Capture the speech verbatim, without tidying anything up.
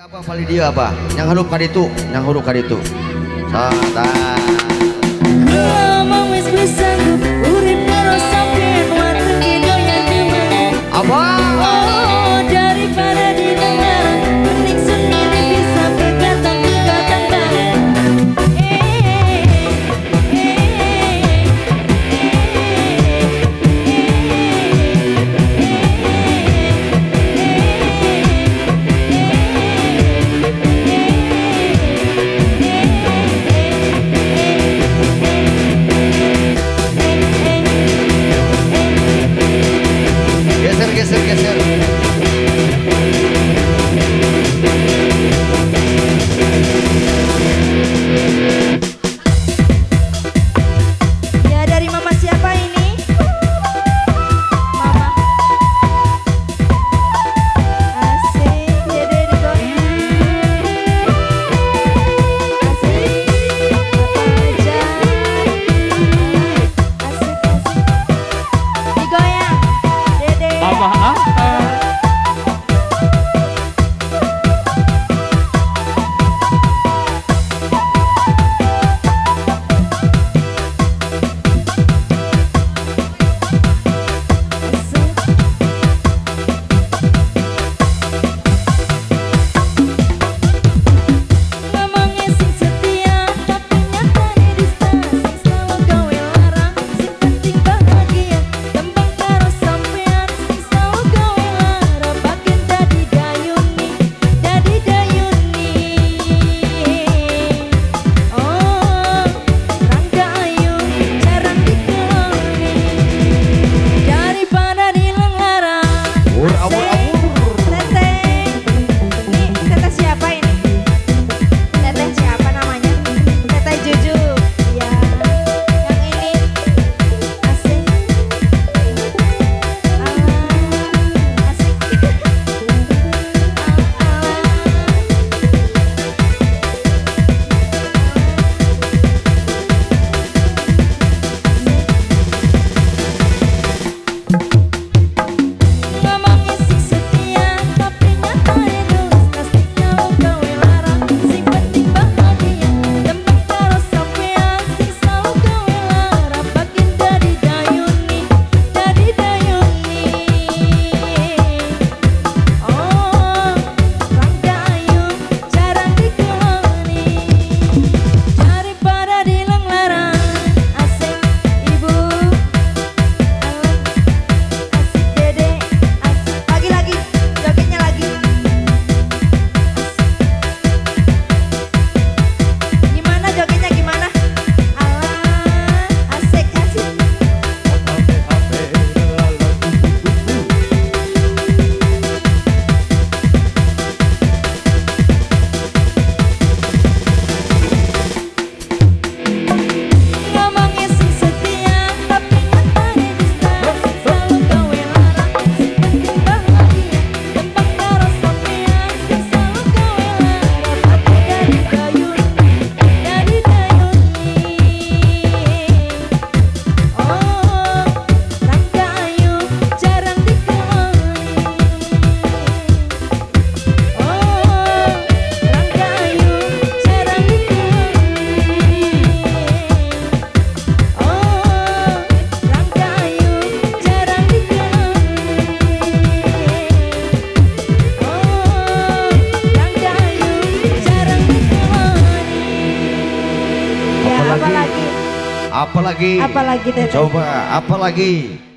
apa vali dia apa? Yang huruf kaditu, yang huruf kaditu. Apa? Apalagi, apalagi, apalagi coba, apalagi.